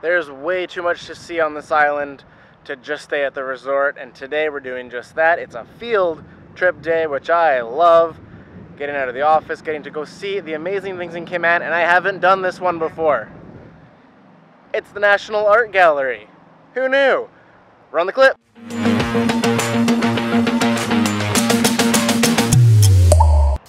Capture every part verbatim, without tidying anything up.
There's way too much to see on this island to just stay at the resort, and today we're doing just that. It's a field trip day, which I love. Getting out of the office, getting to go see the amazing things in Cayman, and I haven't done this one before. It's the National Art Gallery. Who knew? Run the clip.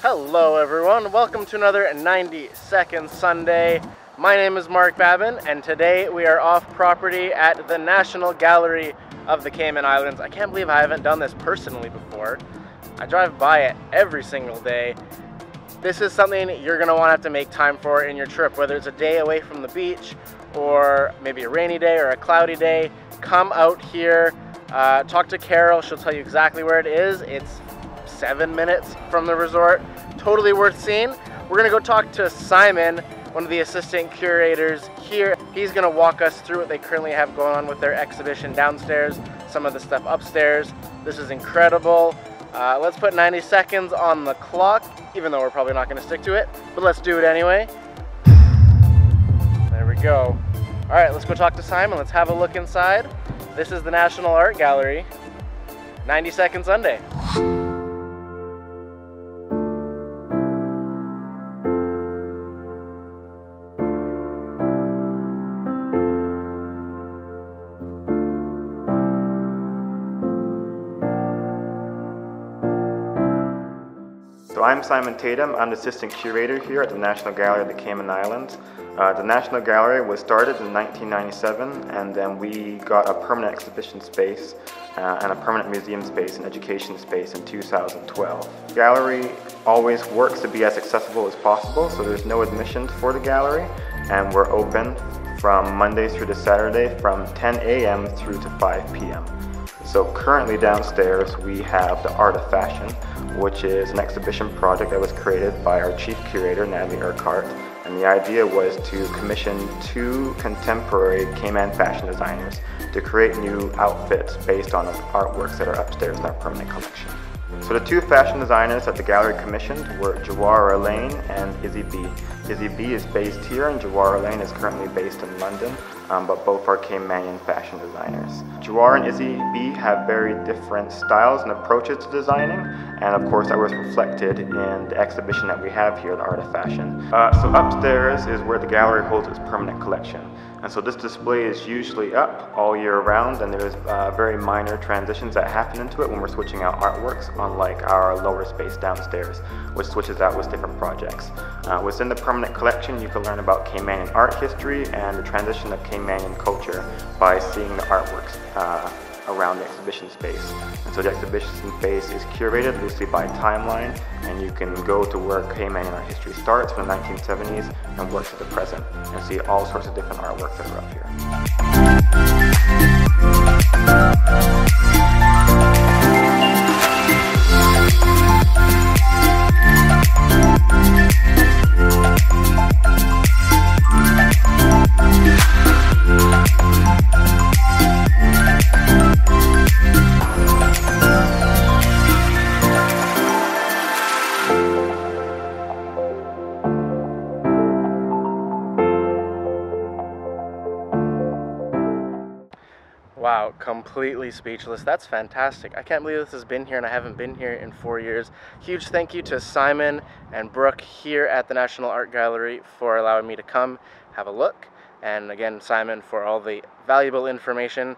Hello everyone, welcome to another ninety second Sunday. My name is Mark Babin, and today we are off property at the National Gallery of the Cayman Islands. I can't believe I haven't done this personally before. I drive by it every single day. This is something you're gonna wanna have to make time for in your trip, whether it's a day away from the beach or maybe a rainy day or a cloudy day. Come out here, uh, talk to Carol, she'll tell you exactly where it is. It's seven minutes from the resort, totally worth seeing. We're gonna go talk to Simon, one of the assistant curators here. He's gonna walk us through what they currently have going on with their exhibition downstairs, some of the stuff upstairs. This is incredible. Uh, let's put ninety seconds on the clock, even though we're probably not gonna stick to it, but let's do it anyway. There we go. All right, let's go talk to Simon. Let's have a look inside. This is the National Art Gallery, ninety second Sunday. So I'm Simon Tatum. I'm the assistant curator here at the National Gallery of the Cayman Islands. Uh, the National Gallery was started in nineteen ninety-seven, and then we got a permanent exhibition space uh, and a permanent museum space and education space in two thousand twelve. The gallery always works to be as accessible as possible, so there's no admission for the gallery, and we're open from Mondays through to Saturday from ten A M through to five P M So currently downstairs we have the Art of Fashion, which is an exhibition project that was created by our chief curator, Natalie Urquhart, and the idea was to commission two contemporary Cayman fashion designers to create new outfits based on artworks that are upstairs in our permanent collection. So the two fashion designers that the gallery commissioned were Jawara Lane and Izzy B. Izzy B is based here, and Jawara Lane is currently based in London, um, but both are Caymanian fashion designers. Jawara and Izzy B have very different styles and approaches to designing, and of course that was reflected in the exhibition that we have here, the Art of Fashion. Uh, so upstairs is where the gallery holds its permanent collection. And so this display is usually up all year round, and there's uh, very minor transitions that happen into it when we're switching out artworks, unlike our lower space downstairs, which switches out with different projects. Uh, within the permanent collection, you can learn about Caymanian art history and the transition of Caymanian culture by seeing the artworks uh, around the exhibition space. And so the exhibition space is curated loosely by timeline, and you can go to where Caymanian art history starts from the nineteen seventies and works to the present, and see all sorts of different artworks that are up here. Wow, completely speechless. That's fantastic. I can't believe this has been here, and I haven't been here in four years. Huge thank you to Simon and Brooke here at the National Art Gallery for allowing me to come have a look. And again, Simon, for all the valuable information.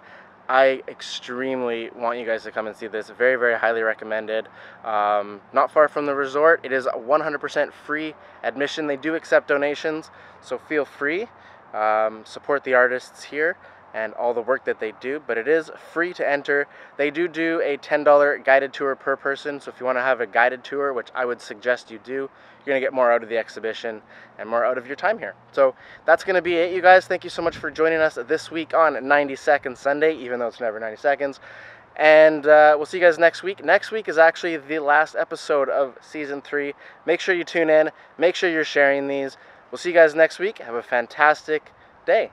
I extremely want you guys to come and see this. Very, very highly recommended. Um, not far from the resort. It is one hundred percent free admission. They do accept donations, so feel free. Um, support the artists here and all the work that they do, but it is free to enter. They do do a ten dollar guided tour per person, so if you want to have a guided tour, which I would suggest you do, you're going to get more out of the exhibition and more out of your time here. So that's going to be it, you guys. Thank you so much for joining us this week on ninety second Sunday, even though it's never ninety seconds. And uh, we'll see you guys next week. Next week is actually the last episode of season three. Make sure you tune in. Make sure you're sharing these. We'll see you guys next week. Have a fantastic day.